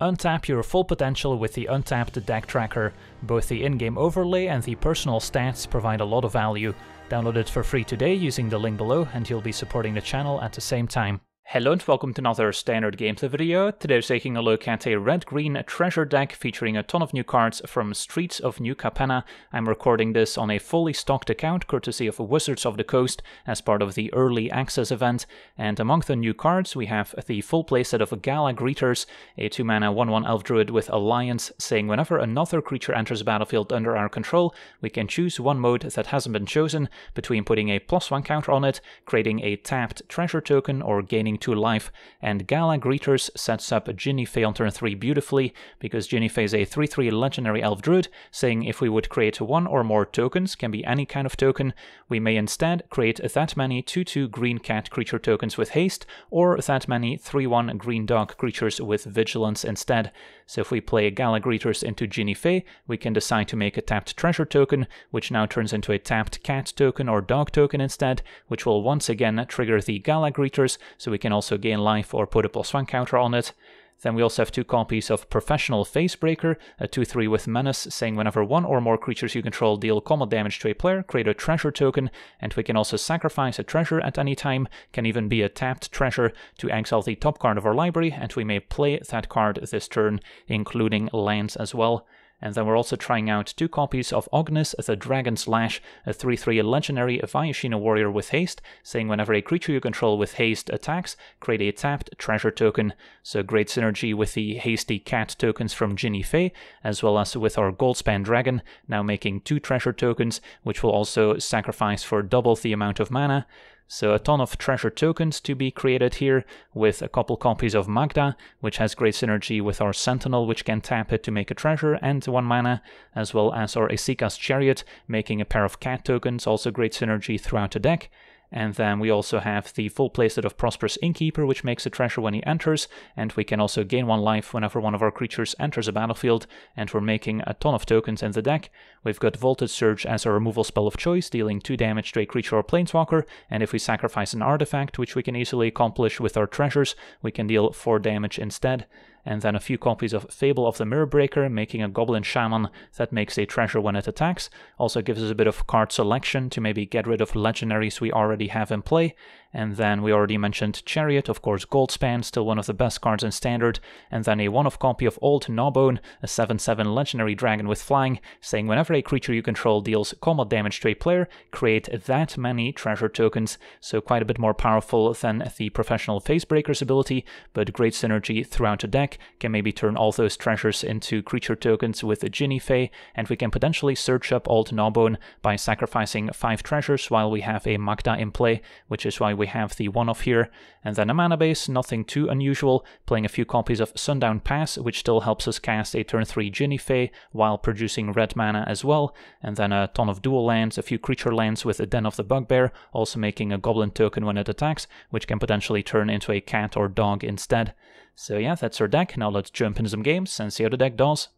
Untap your full potential with the Untapped Deck Tracker. Both the in-game overlay and the personal stats provide a lot of value. Download it for free today using the link below, and you'll be supporting the channel at the same time. Hello and welcome to another standard gameplay video. Today we're taking a look at a red-green treasure deck featuring a ton of new cards from Streets of New Capenna. I'm recording this on a fully stocked account courtesy of Wizards of the Coast as part of the early access event, and among the new cards we have the full playset of Gala Greeters, a 2-mana 1-1 elf druid with Alliance, saying whenever another creature enters the battlefield under our control, we can choose one mode that hasn't been chosen between putting a +1 counter on it, creating a tapped treasure token, or gaining 2 life. And Gala Greeters sets up Jinnie Fay on turn 3 beautifully, because Jinnie Fay is a 3-3 legendary elf druid, saying if we would create one or more tokens, can be any kind of token, we may instead create that many 2-2 green cat creature tokens with haste, or that many 3-1 green dog creatures with vigilance instead. So if we play Gala Greeters into Jinnie Fay, we can decide to make a tapped treasure token, which now turns into a tapped cat token or dog token instead, which will once again trigger the Gala Greeters, so we can also gain life or put a +1 counter on it. Then we also have 2 copies of Professional Face-Breaker, a 2-3 with Menace, saying whenever one or more creatures you control deal combat damage to a player, create a treasure token, and we can also sacrifice a treasure at any time, can even be a tapped treasure, to exile the top card of our library, and we may play that card this turn, including lands as well. And then we're also trying out 2 copies of Ognis, the Dragon's Lash, a 3-3 legendary Vayashina warrior with haste, saying whenever a creature you control with haste attacks, create a tapped treasure token. So great synergy with the hasty cat tokens from Jinnie Fay, as well as with our Goldspan Dragon, now making 2 treasure tokens, which will also sacrifice for double the amount of mana. So a ton of treasure tokens to be created here, with a couple copies of Magda, which has great synergy with our Sentinel, which can tap it to make a treasure and 1 mana, as well as our Esika's Chariot, making a pair of cat tokens, also great synergy throughout the deck. And then we also have the full playset of Prosperous Innkeeper, which makes a treasure when he enters, and we can also gain 1 life whenever one of our creatures enters a battlefield, and we're making a ton of tokens in the deck. We've got Voltage Surge as our removal spell of choice, dealing 2 damage to a creature or planeswalker, and if we sacrifice an artifact, which we can easily accomplish with our treasures, we can deal 4 damage instead. And then a few copies of Fable of the Mirrorbreaker, making a Goblin Shaman that makes a treasure when it attacks, also gives us a bit of card selection to maybe get rid of legendaries we already have in play. And then we already mentioned Chariot, of course Goldspan, still one of the best cards in Standard, and then a one-off copy of Old Gnawbone, a 7-7 legendary dragon with flying, saying whenever a creature you control deals combat damage to a player, create that many treasure tokens, so quite a bit more powerful than the Professional Facebreaker's ability, but great synergy throughout the deck, can maybe turn all those treasures into creature tokens with Jinnie Fay, and we can potentially search up Old Gnawbone by sacrificing 5 treasures while we have a Magda in play, which is why we have the one-off here. And then a mana base, nothing too unusual, playing a few copies of Sundown Pass, which still helps us cast a turn 3 Jinnie Fay while producing red mana as well, and then a ton of dual lands, a few creature lands with a Den of the Bugbear, also making a goblin token when it attacks, which can potentially turn into a cat or dog instead. So yeah, that's our deck. Now let's jump into some games and see how the deck does.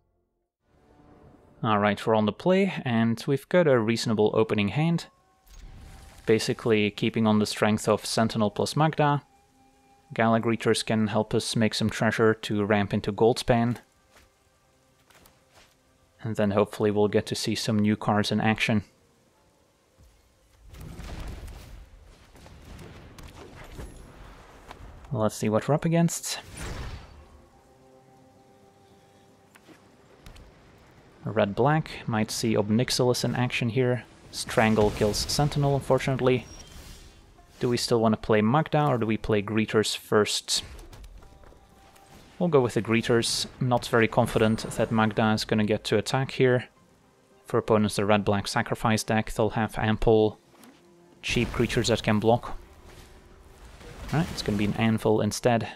Alright, we're on the play, and we've got a reasonable opening hand. Basically keeping on the strength of Sentinel plus Magda. Gala Greeters can help us make some treasure to ramp into Goldspan. And then hopefully we'll get to see some new cards in action. Let's see what we're up against. Red-black, might see Ob Nixilis in action here. Strangle kills Sentinel, unfortunately. Do we still want to play Magda, or do we play Greeters first? We'll go with the Greeters. I'm not very confident that Magda is going to get to attack here. For opponents, the red-black sacrifice deck, they'll have ample cheap creatures that can block. Alright, it's going to be an Anvil instead.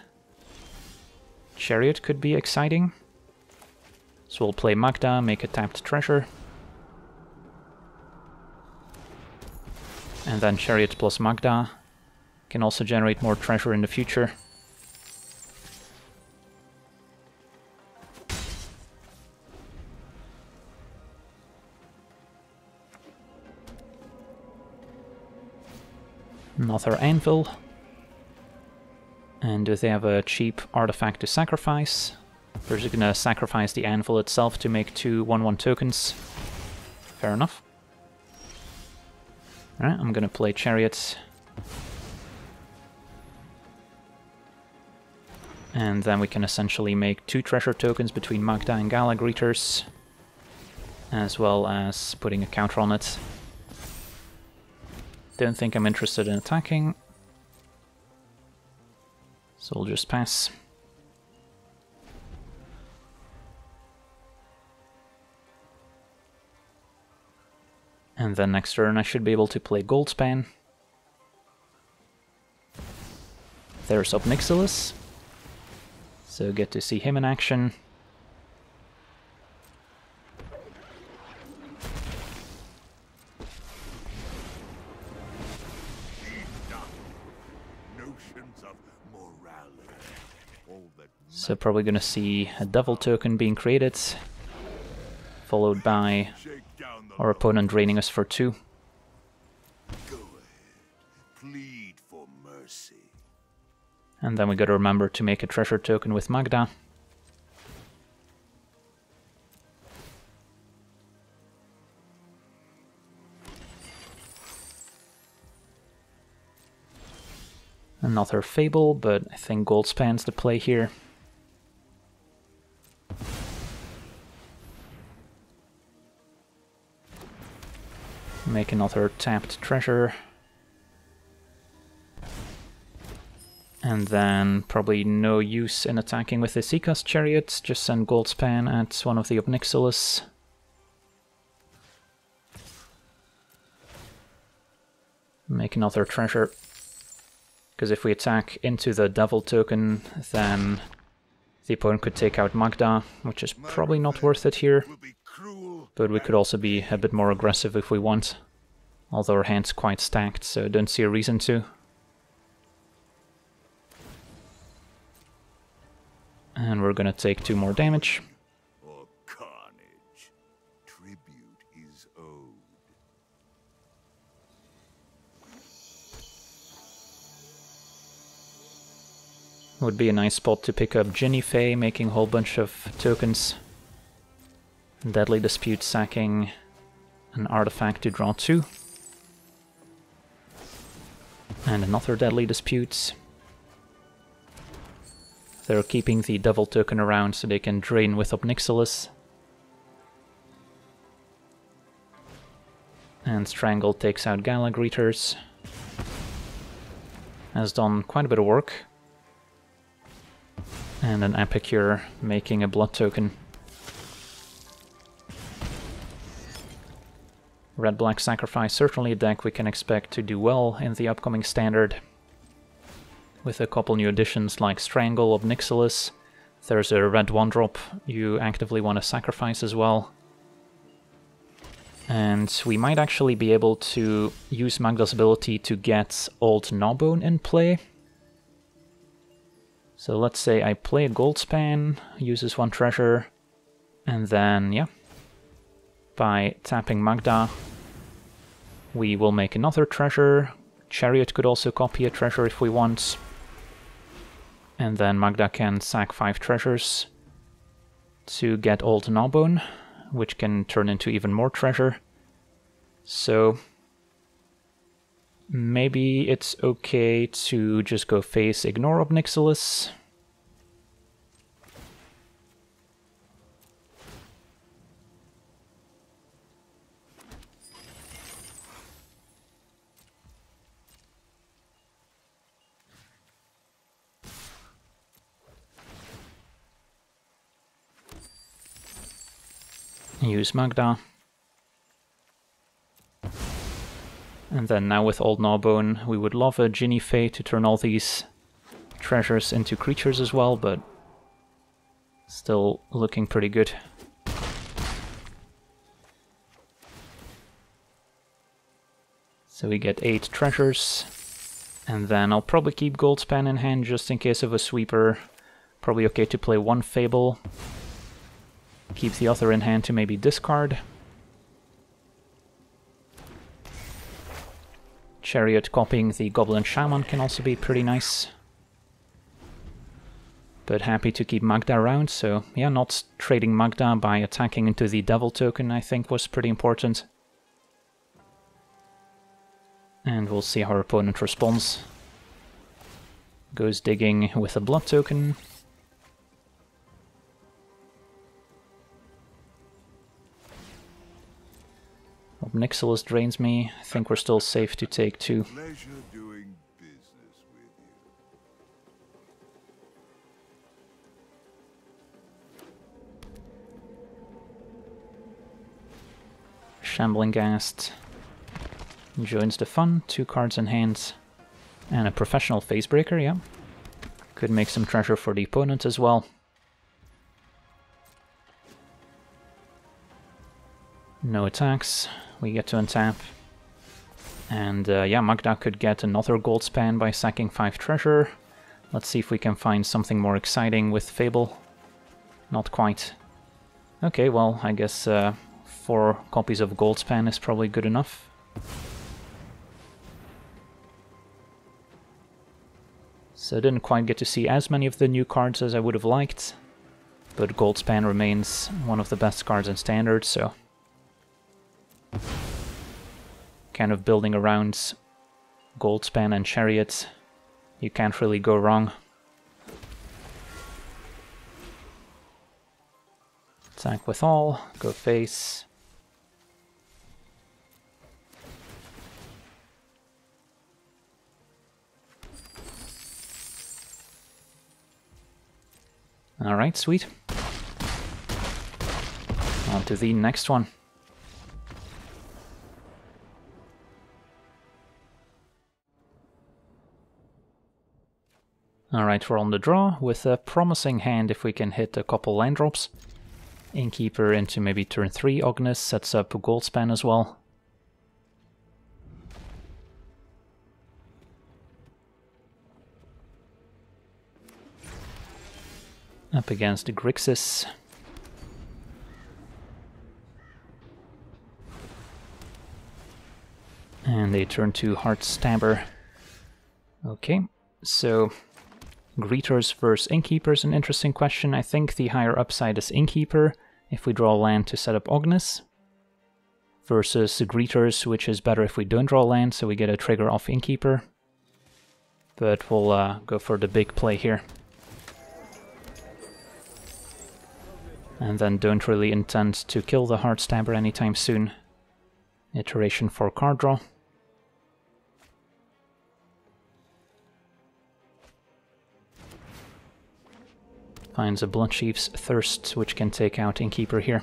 Chariot could be exciting. So we'll play Magda, make a tapped treasure. And then Chariot plus Magda can also generate more treasure in the future. Another Anvil. And do they have a cheap artifact to sacrifice? They're just gonna sacrifice the anvil itself to make 2/1/1 tokens. Fair enough. Alright, I'm gonna play Chariot. And then we can essentially make 2 treasure tokens between Magda and Gala Greeters, as well as putting a counter on it. Don't think I'm interested in attacking, so we'll just pass. And then next turn I should be able to play Goldspan. There's Ob Nixilis, so get to see him in action. So probably gonna see a devil token being created, followed by our opponent draining us for 2. Go ahead. Plead for mercy. And then we gotta remember to make a treasure token with Magda. Another Fable, but I think Goldspan's the play here. Make another tapped treasure. And then probably no use in attacking with Esika's Chariot, just send Goldspan at one of the Ob Nixilis. Make another treasure. Because if we attack into the devil token, then the opponent could take out Magda, which is probably not worth it here. But we could also be a bit more aggressive if we want. Although our hand's quite stacked, so don't see a reason to. And we're gonna take 2 more damage. Would be a nice spot to pick up Jinnie Fay, making a whole bunch of tokens. Deadly Dispute sacking an artifact to draw 2. And another Deadly Dispute. They're keeping the devil token around so they can drain with Ob Nixilis. And Strangle takes out Gala Greeters. Has done quite a bit of work. And an Epicure making a blood token. Red-Black Sacrifice, certainly a deck we can expect to do well in the upcoming standard. With a couple new additions like Strangle, Ob Nixilis, there's a red 1-drop you actively want to sacrifice as well. And we might actually be able to use Magda's ability to get Old Gnawbone in play. So let's say I play a Goldspan, uses 1 treasure, and then, yeah, by tapping Magda, we will make another treasure. Chariot could also copy a treasure if we want. And then Magda can sack 5 treasures to get Old Gnawbone, which can turn into even more treasure. So maybe it's okay to just go face ignore Ob Nixilis. Use Magda. And then now with Old Gnawbone, we would love a Jinnie Fay to turn all these treasures into creatures as well, but still looking pretty good. So we get 8 treasures, and then I'll probably keep Goldspan in hand just in case of a sweeper. Probably okay to play 1 Fable, keep the other in hand to maybe discard. Chariot copying the Goblin Shaman can also be pretty nice. but happy to keep Magda around, so yeah, not trading Magda by attacking into the Devil token, I think, was pretty important. And we'll see how our opponent responds. Goes digging with a Blood token. Ob Nixilis drains me. I think we're still safe to take two. Shambling Ghast joins the fun, two cards in hand, and a Professional Face-Breaker, yeah. Could make some treasure for the opponent as well. No attacks, we get to untap. And yeah, Magda could get another Goldspan by sacking 5 treasure. Let's see if we can find something more exciting with Fable. Not quite. Okay, well, I guess 4 copies of Goldspan is probably good enough. So I didn't quite get to see as many of the new cards as I would have liked, but Goldspan remains one of the best cards in Standard, so kind of building around Goldspan and Chariot, you can't really go wrong. Attack with all, go face. Alright, sweet. On to the next one. Alright, we're on the draw with a promising hand if we can hit a couple land drops. Innkeeper into maybe turn 3, Ognis sets up a Goldspan as well. Up against the Grixis. And they turn to Heartstabber. Okay, so Greeters versus Innkeeper is an interesting question. I think the higher upside is Innkeeper, if we draw land to set up Ognis, versus the Greeters, which is better if we don't draw land, so we get a trigger off Innkeeper. But we'll go for the big play here. And then don't really intend to kill the Heartstabber anytime soon. Iteration for card draw. Finds a Blood Chief's Thirst, which can take out Innkeeper here.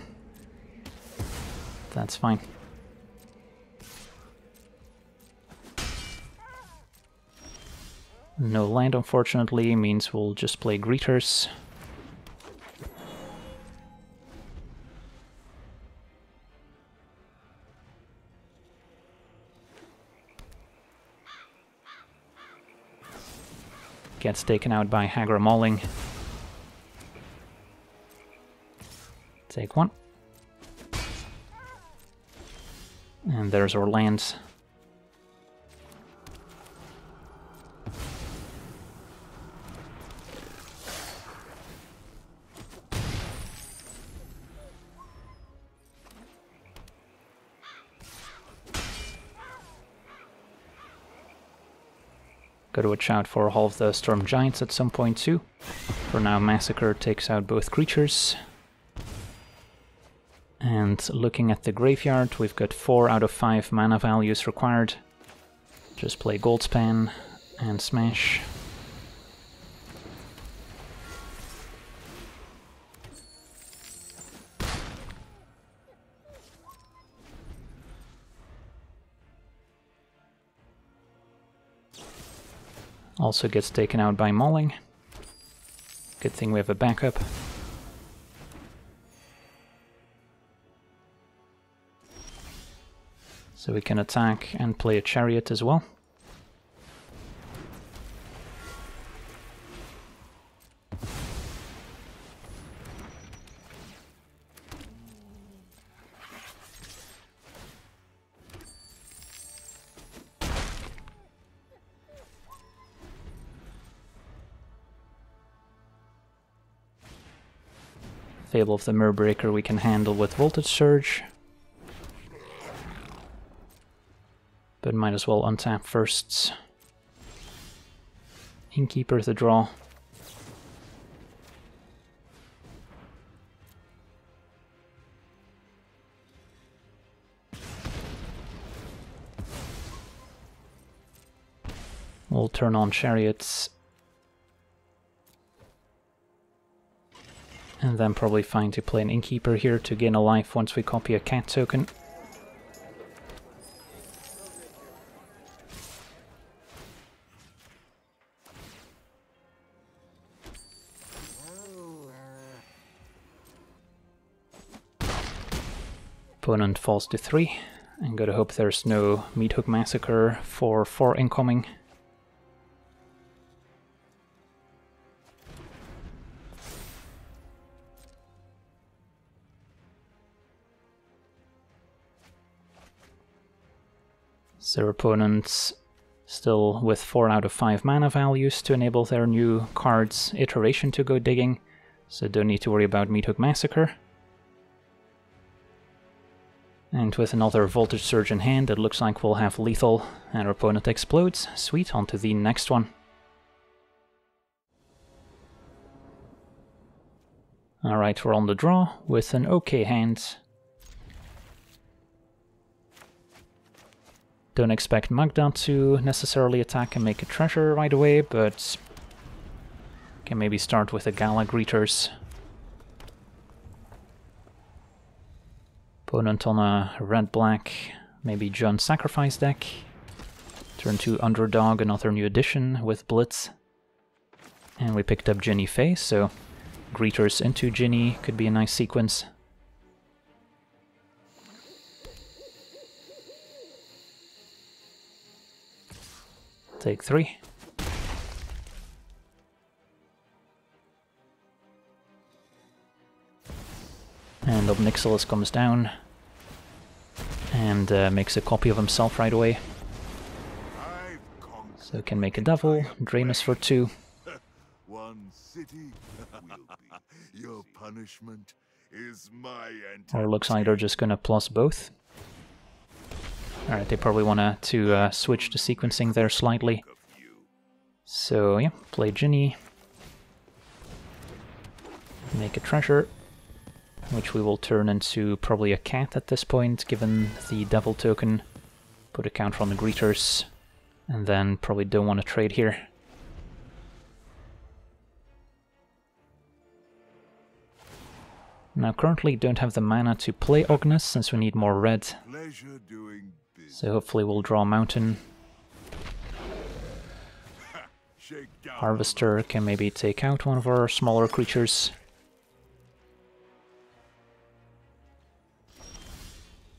That's fine. No land, unfortunately, means we'll just play Greeters. Gets taken out by Hagra Mauling. Take one. And there's our lands. Got to watch out for all of the Storm Giants at some point too. For now, Massacre takes out both creatures. And looking at the graveyard, we've got 4 out of 5 mana values required. Just play Goldspan and smash. Also gets taken out by Mauling. Good thing we have a backup. So we can attack and play a Chariot as well. Fable of the Mirrorbreaker we can handle with Voltage Surge. But might as well untap first. Innkeeper to draw. We'll turn on Chariots. And then probably fine to play an Innkeeper here to gain a life once we copy a cat token. Opponent falls to 3, and gotta hope there's no Meat Hook Massacre for 4 incoming. Their opponents still with 4 out of 5 mana values to enable their new card's iteration to go digging, so don't need to worry about Meat Hook Massacre. And with another Voltage Surge in hand, it looks like we'll have lethal, and our opponent explodes. Sweet, on to the next one. Alright, we're on the draw with an okay hand. Don't expect Magda to necessarily attack and make a treasure right away, but can maybe start with a Gala Greeters. Opponent on a red-black, maybe Jund Sacrifice deck. Turn 2 Underdog, another new addition with Blitz. And we picked up Jinnie Fay, so Greeters into Jinnie could be a nice sequence. Take 3. And Ob Nixilis comes down and makes a copy of himself right away. So can make a devil, drain us for 2. One city will be. Your punishment is my entity. Or looks like they're just gonna plus both. Alright, they probably want to switch the sequencing there slightly. So yeah, play Jinnie. Make a treasure, which we will turn into probably a cat at this point, given the devil token. Put a counter on the Greeters, and then probably don't want to trade here. Now currently don't have the mana to play Ognis, since we need more red. So hopefully we'll draw a mountain. Harvester can maybe take out one of our smaller creatures.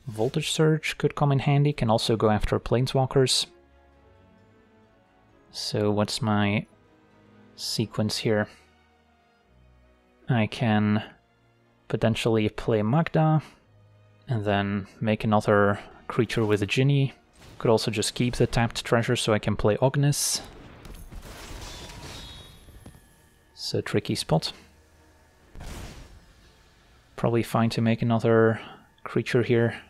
Voltage Surge could come in handy, can also go after Planeswalkers. So what's my sequence here? I can potentially play Magda, and then make another creature with a Jinnie. Could also just keep the tapped treasure so I can play Ognis. It's a tricky spot. Probably fine to make another creature here.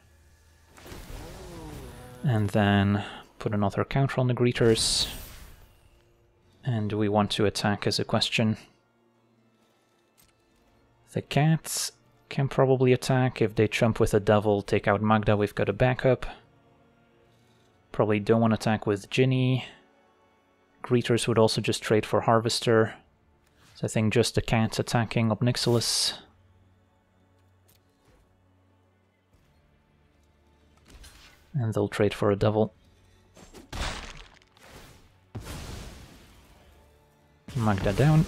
And then put another counter on the Greeters. And do we want to attack as a question? The cats can probably attack. If they chump with a devil, take out Magda, we've got a backup. Probably don't want to attack with Jinnie. Greeters would also just trade for Harvester. So I think just the cats attacking Ob Nixilis. And they'll trade for a devil. Magda down.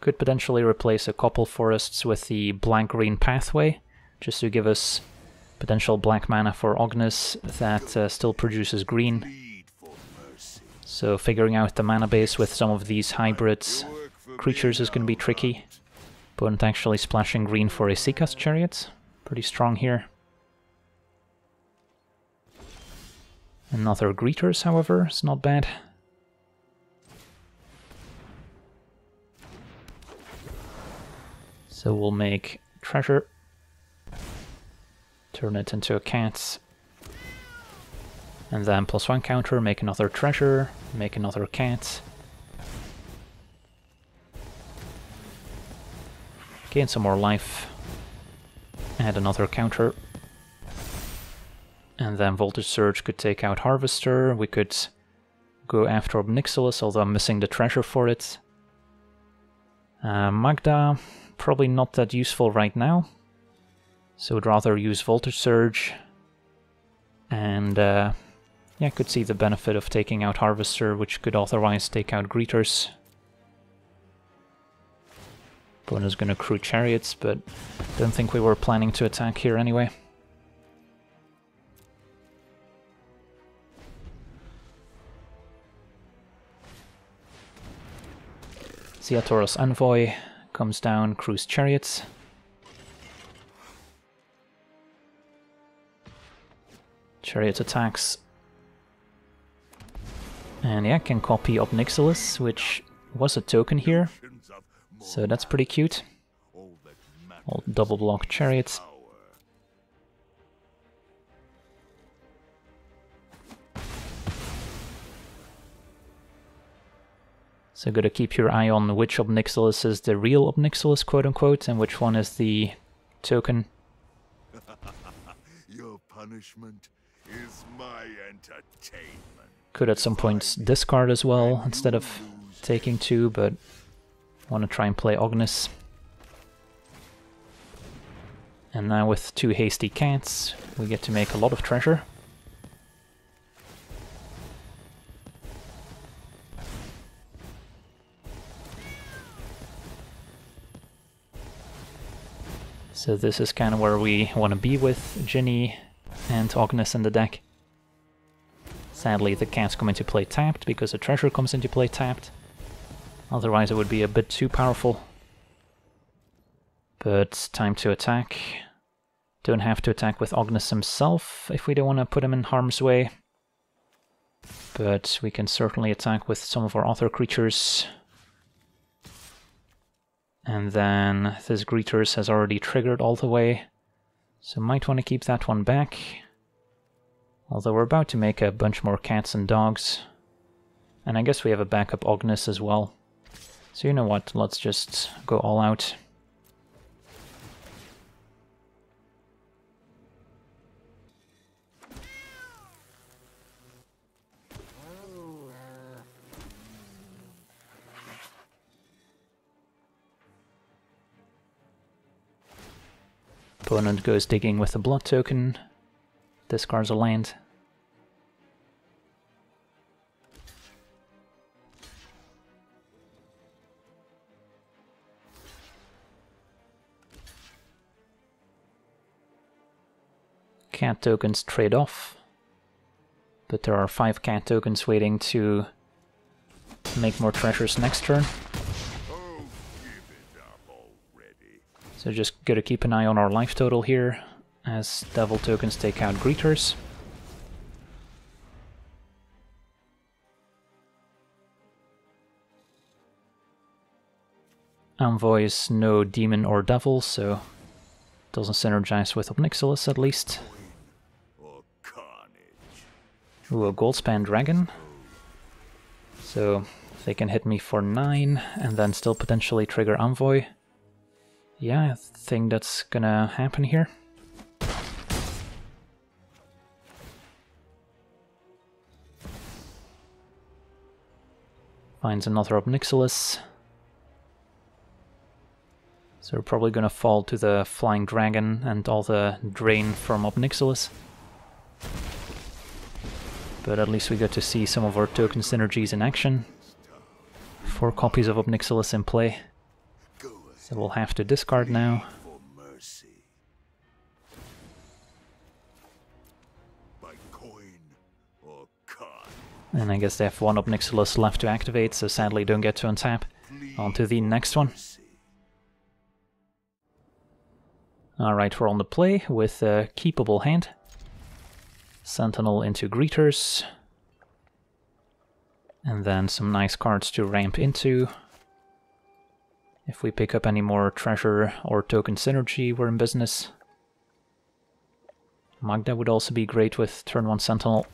Could potentially replace a couple forests with the black-green pathway, just to give us potential black mana for Ognis that still produces green. So figuring out the mana base with some of these hybrid creatures is going to be tricky. Opponent actually splashing green for Esika's Chariot. Pretty strong here. Another Greeters, however, is not bad. So we'll make treasure, turn it into a cat, and then +1 counter, make another treasure, make another cat. Gain some more life, add another counter, and then Voltage Surge could take out Harvester. We could go after Ob Nixilis, although I'm missing the treasure for it. Magda, probably not that useful right now, so I'd rather use Voltage Surge. And yeah, I could see the benefit of taking out Harvester, which could otherwise take out Greeters. Opponent's gonna crew Chariots, but don't think we were planning to attack here anyway. Xeatoros Envoy comes down, crews Chariots. Chariot attacks. And yeah, can copy Ob Nixilis, which was a token here. So that's pretty cute. I'll double block Chariots. So gotta keep your eye on which Ob Nixilis is the real Ob Nixilis, quote unquote, and which one is the token. Your punishment is my entertainment. Could at some point discard as well instead of taking two, but want to try and play Ognis. And now with two hasty cats, we get to make a lot of treasure. So this is kind of where we want to be with Jinnie and Ognis in the deck. Sadly, the cats come into play tapped because the treasure comes into play tapped. Otherwise it would be a bit too powerful. But time to attack. Don't have to attack with Ognis himself if we don't want to put him in harm's way. But we can certainly attack with some of our other creatures. And then this Greeters has already triggered all the way. So might want to keep that one back. Although we're about to make a bunch more cats and dogs. And I guess we have a backup Ognis as well. So you know what, let's just go all out. Opponent goes digging with a blood token, discards a land. Cat tokens trade off, but there are 5 cat tokens waiting to make more treasures next turn. Oh, give it up already. So just gotta keep an eye on our life total here, as devil tokens take out Greeters. Envoy is no demon or devil, so doesn't synergize with Ob Nixilis at least. Ooh, a Goldspan Dragon. So they can hit me for 9 and then still potentially trigger Envoy. Yeah, I think that's gonna happen here. Finds another Ob Nixilis. So we're probably gonna fall to the Flying Dragon and all the drain from Ob Nixilis. But at least we got to see some of our token synergies in action. 4 copies of Ob Nixilis in play. So we'll have to discard now. And I guess they have one Ob Nixilis left to activate, so sadly don't get to untap. On to the next one. Alright, we're on the play with a keepable hand. Sentinel into Greeters. And then some nice cards to ramp into. If we pick up any more treasure or token synergy, we're in business. Magda would also be great with turn 1 Sentinel.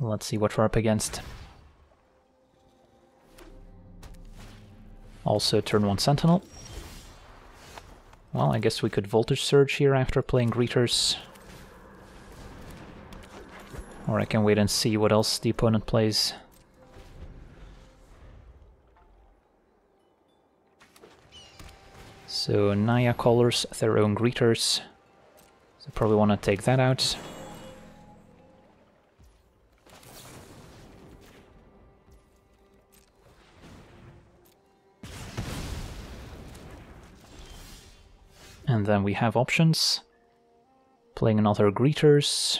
Let's see what we're up against. Also turn 1 Sentinel. Well, I guess we could Voltage Surge here after playing Greeters. Or I can wait and see what else the opponent plays. So Naya colors their own Greeters, so probably want to take that out. And then we have options. Playing another Greeters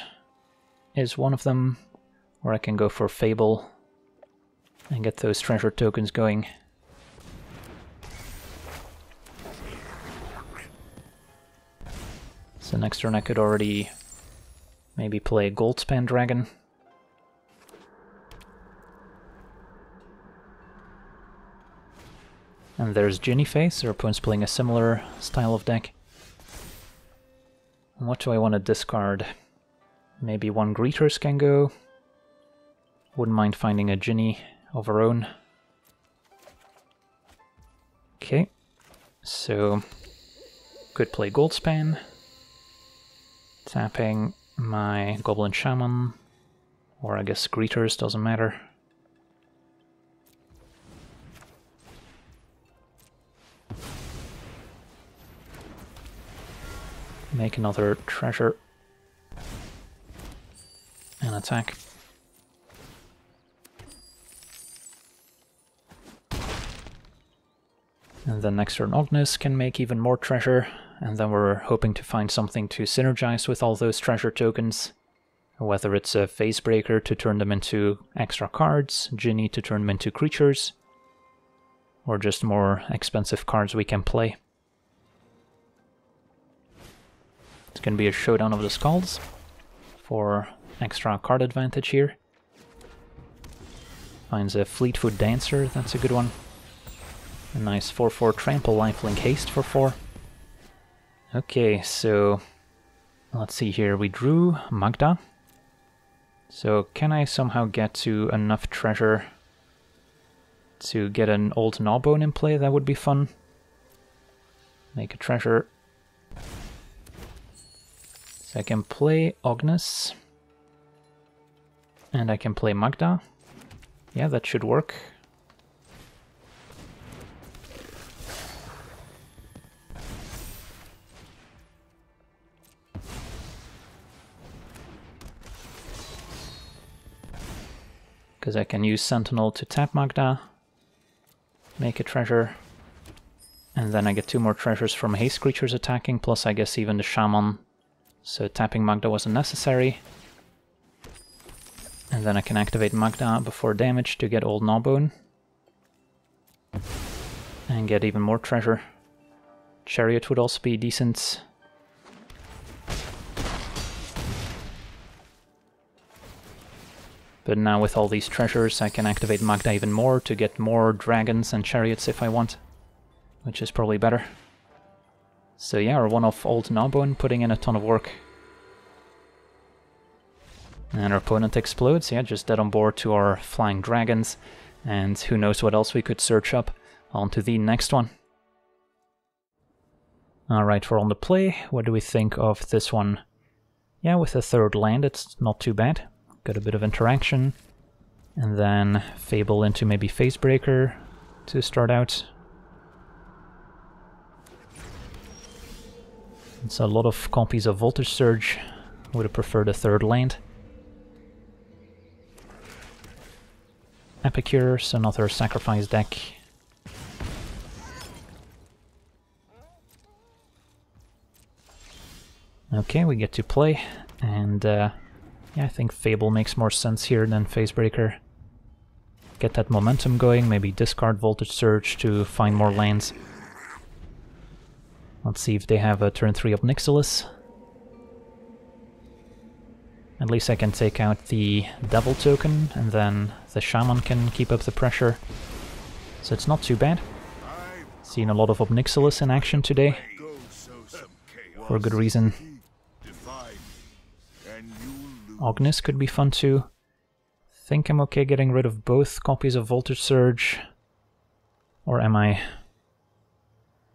is one of them, or I can go for Fable and get those treasure tokens going. So next turn I could already maybe play Goldspan Dragon. And there's Jinnie Fay, so our opponent's playing a similar style of deck. And what do I want to discard? Maybe one Greeters can go. Wouldn't mind finding a Jinnie of our own. Okay, so could play Goldspan. Tapping my Goblin Shaman, or I guess Greeters, doesn't matter. Make another treasure and attack. And then next turn Ognis can make even more treasure. And then we're hoping to find something to synergize with all those treasure tokens. Whether it's a Face-Breaker to turn them into extra cards, Jinnie to turn them into creatures, or just more expensive cards we can play. It's going to be a Showdown of the Skalds for extra card advantage here. Finds a Fleetfoot Dancer, that's a good one. A nice 4-4 Trample Lifelink Haste for 4. Okay, so let's see here, we drew Magda. So can I somehow get to enough treasure to get an Old Gnawbone in play? That would be fun. Make a treasure. So I can play Ognis. And I can play Magda. Yeah, that should work. Because I can use Sentinel to tap Magda, make a treasure, and then I get 2 more treasures from haste creatures attacking, plus I guess even the Shaman, so tapping Magda wasn't necessary. And then I can activate Magda before damage to get Old Gnawbone, and get even more treasure. Chariot would also be decent. But now with all these treasures I can activate Magda even more to get more dragons and chariots if I want, which is probably better. So yeah, our one-off Old Gnawbone putting in a ton of work. And our opponent explodes, yeah, just dead on board to our flying dragons, and who knows what else we could search up. On to the next one. Alright, we're on the play. What do we think of this one? Yeah, with a third land it's not too bad. Got a bit of interaction, and then Fable into maybe Face-Breaker to start out. It's a lot of copies of Voltage Surge. Would have preferred a third land. Epicure, so another sacrifice deck. Okay, we get to play, and yeah, I think Fable makes more sense here than Face-Breaker. Get that momentum going, maybe discard Voltage Surge to find more lands. Let's see if they have a turn 3 Ob Nixilis. At least I can take out the Devil token, and then the Shaman can keep up the pressure. So it's not too bad. Seen a lot of Ob Nixilis in action today, for a good reason. Ognis could be fun too. I think I'm okay getting rid of both copies of Voltage Surge. Or am I?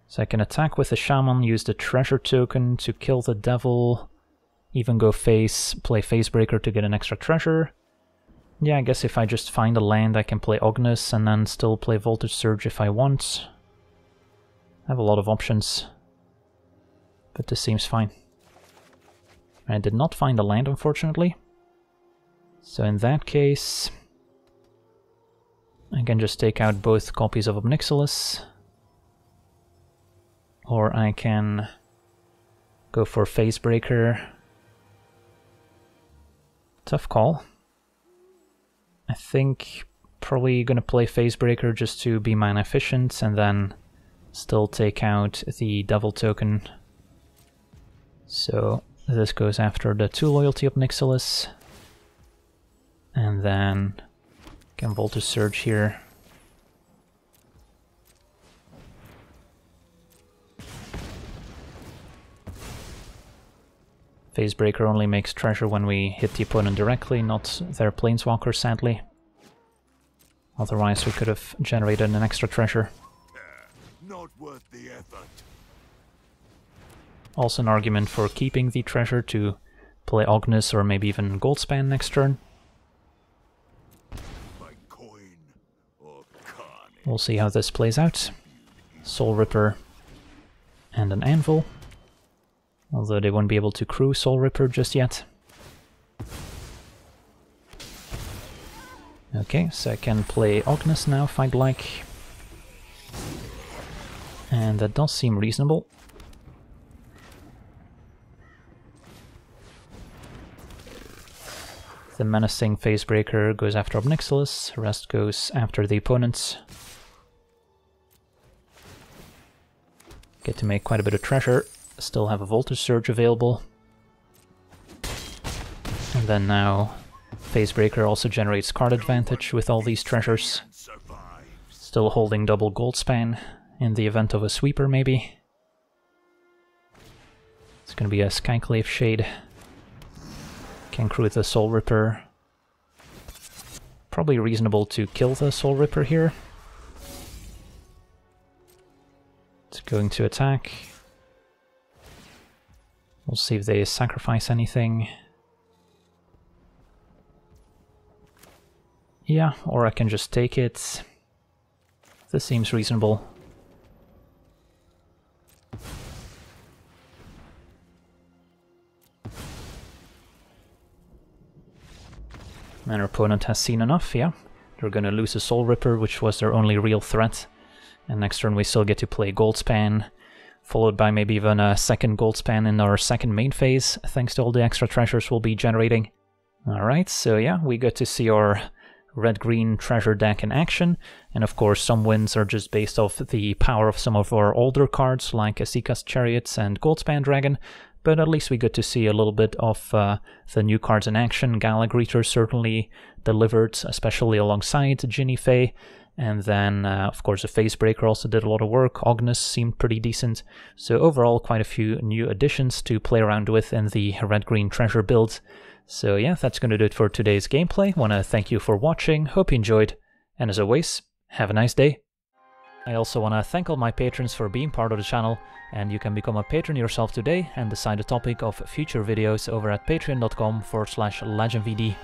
So I can attack with the Shaman, use the Treasure token to kill the Devil, even go face, play Face-Breaker to get an extra treasure. Yeah, I guess if I just find a land I can play Ognis and then still play Voltage Surge if I want. I have a lot of options, but this seems fine. I did not find a land, unfortunately. So in that case, I can just take out both copies of Ob Nixilis, or I can go for Face-Breaker. Tough call. I think probably gonna play Face-Breaker just to be mana efficient and then still take out the Devil token. So this goes after the 2 loyalty Ob Nixilis. And then can Voltage Surge here. Face-Breaker only makes treasure when we hit the opponent directly, not their Planeswalker, sadly. Otherwise we could have generated an extra treasure. Not worth the effort. Also an argument for keeping the treasure to play Ognis or maybe even Goldspan next turn. We'll see how this plays out. Soul Ripper and an Anvil. Although they won't be able to crew Soul Ripper just yet. Okay, so I can play Ognis now if I'd like. And that does seem reasonable. The menacing Face-Breaker goes after Ob Nixilis, rest goes after the opponents. Get to make quite a bit of treasure, still have a Voltage Surge available. And then now Face-Breaker also generates card advantage with all these treasures. Still holding double Goldspan in the event of a sweeper maybe. It's gonna be a Skyclave Shade. Can crew the Soul Ripper. Probably reasonable to kill the Soul Ripper here. It's going to attack. We'll see if they sacrifice anything. Yeah, or I can just take it. This seems reasonable. And our opponent has seen enough, yeah. They're gonna lose a Soul Ripper, which was their only real threat. And next turn we still get to play Goldspan, followed by maybe even a second Goldspan in our second main phase, thanks to all the extra treasures we'll be generating. Alright, so yeah, we got to see our red-green treasure deck in action, and of course some wins are just based off the power of some of our older cards, like Esika's Chariot and Goldspan Dragon, but at least we got to see a little bit of the new cards in action. Gala Greeters certainly delivered, especially alongside Jinnie Fay. And then, of course, the Face-Breaker also did a lot of work. Ognis seemed pretty decent. So overall, quite a few new additions to play around with in the red-green treasure build. So yeah, that's going to do it for today's gameplay. Want to thank you for watching, hope you enjoyed, and as always, have a nice day. I also want to thank all my patrons for being part of the channel, and you can become a patron yourself today and decide the topic of future videos over at patreon.com/legendvd.